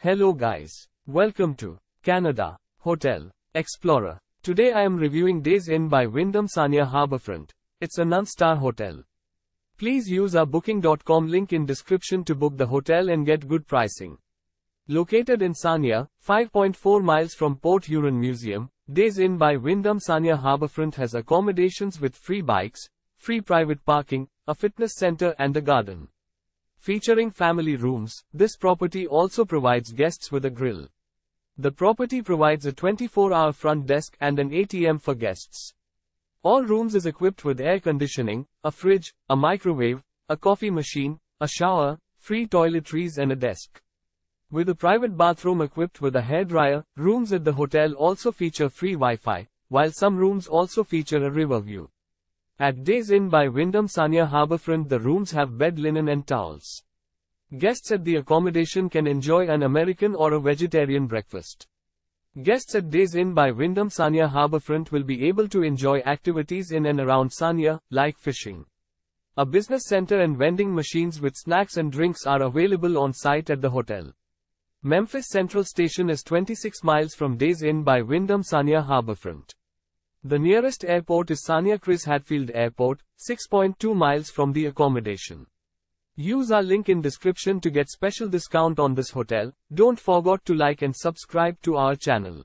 Hello guys, welcome to Canada Hotel Explorer. Today I am reviewing Days Inn by Wyndham Sarnia Harbourfront. It's a non-star hotel. Please use our booking.com link in description to book the hotel and get good pricing. Located in Sarnia, 5.4 miles from Port Huron Museum, Days Inn by Wyndham Sarnia Harbourfront has accommodations with free bikes, free private parking, a fitness center and a garden. Featuring family rooms, this property also provides guests with a grill. The property provides a 24-hour front desk and an ATM for guests. All rooms is equipped with air conditioning, a fridge, a microwave, a coffee machine, a shower, free toiletries and a desk. With a private bathroom equipped with a hairdryer, rooms at the hotel also feature free Wi-Fi, while some rooms also feature a river view. At Days Inn by Wyndham Sarnia Harbourfront, the rooms have bed linen and towels. Guests at the accommodation can enjoy an American or a vegetarian breakfast. Guests at Days Inn by Wyndham Sarnia Harbourfront will be able to enjoy activities in and around Sarnia, like fishing. A business center and vending machines with snacks and drinks are available on site at the hotel. Memphis Central Station is 26 miles from Days Inn by Wyndham Sarnia Harbourfront. The nearest airport is Sarnia Chris Hadfield Airport, 6.2 miles from the accommodation. Use our link in description to get special discount on this hotel. Don't forget to like and subscribe to our channel.